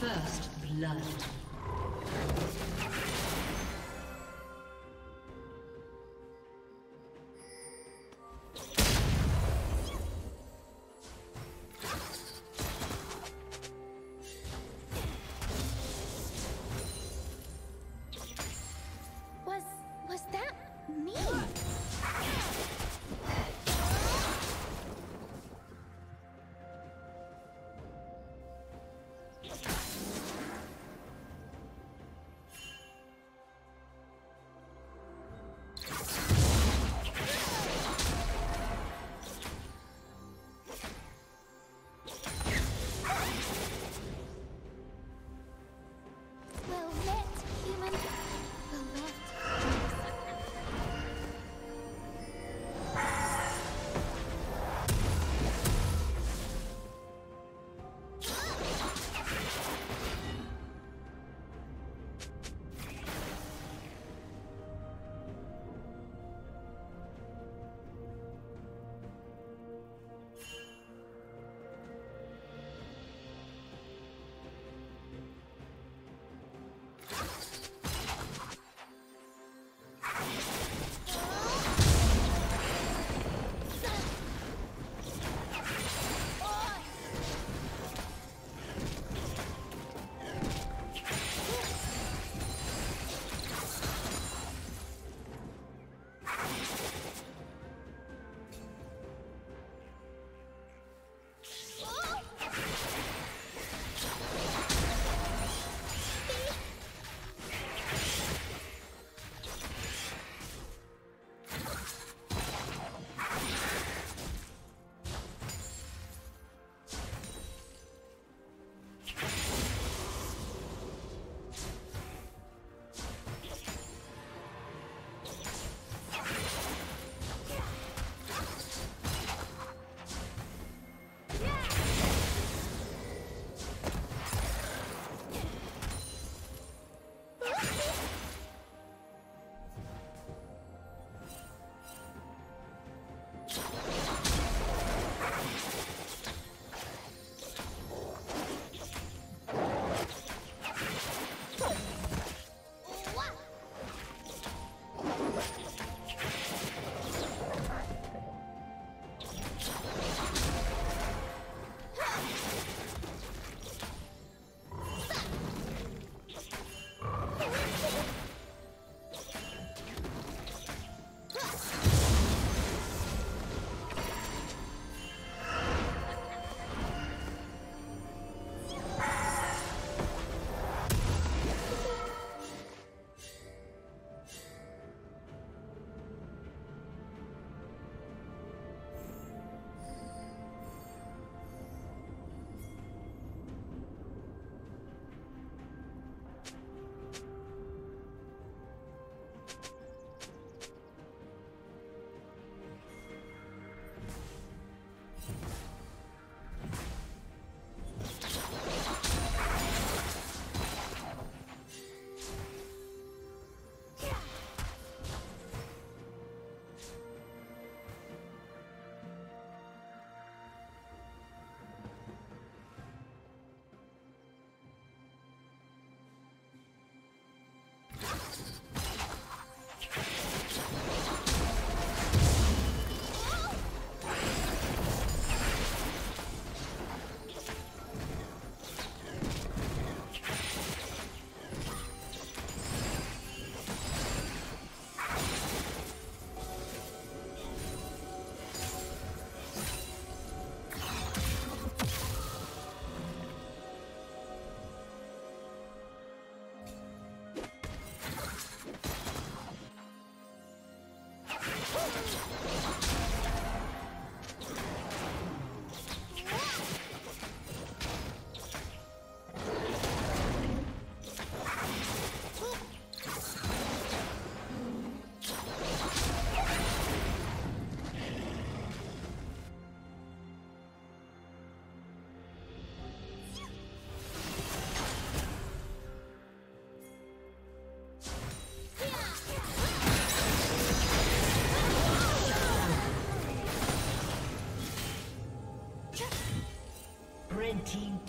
First blood.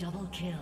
Double kill.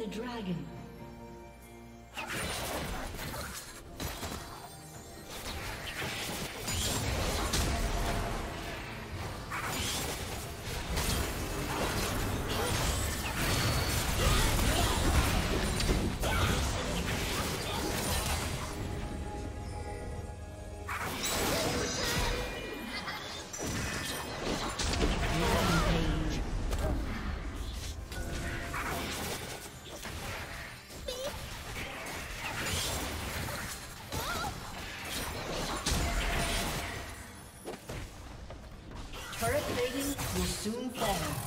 The dragon. turret plating will soon fall.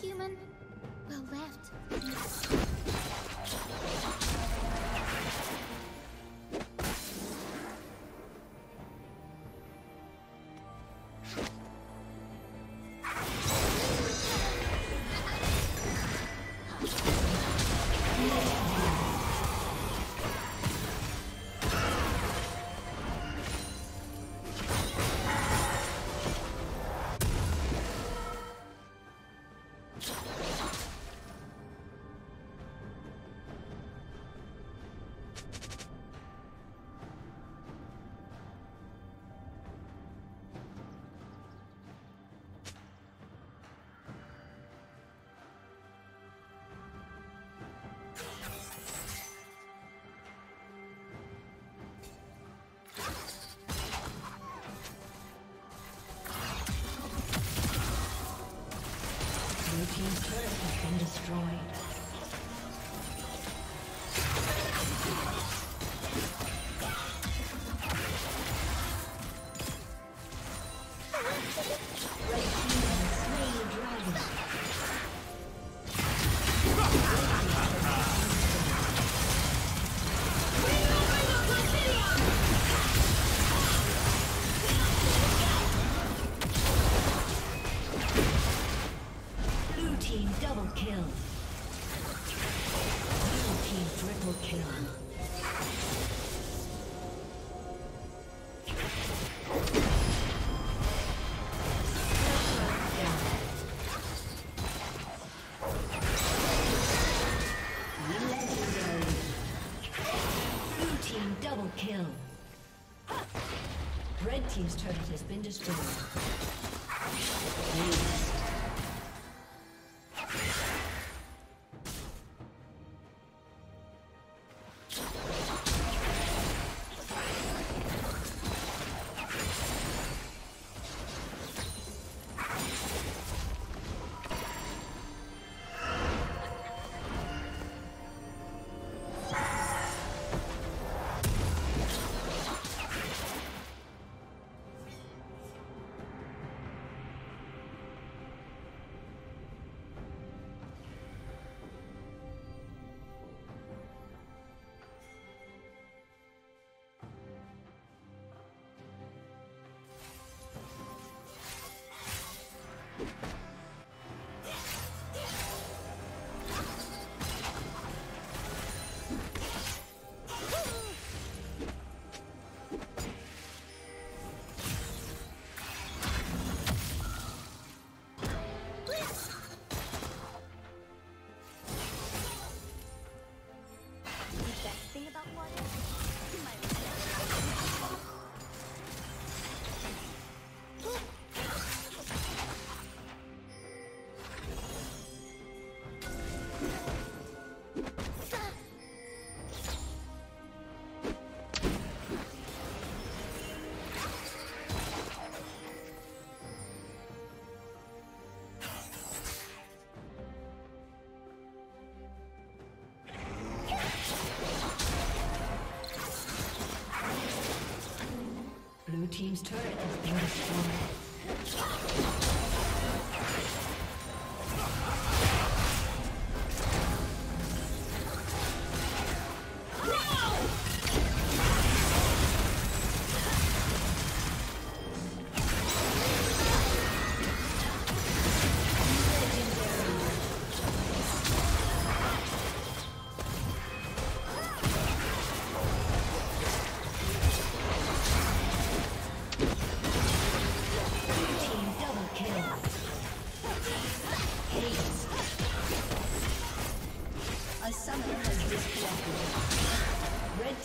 Human, well left. destroyed. Kill. Red team's turret has been destroyed. Please. Blue team's turret has been destroyed.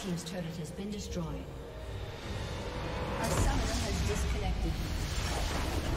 Team's turret has been destroyed. A summoner has disconnected.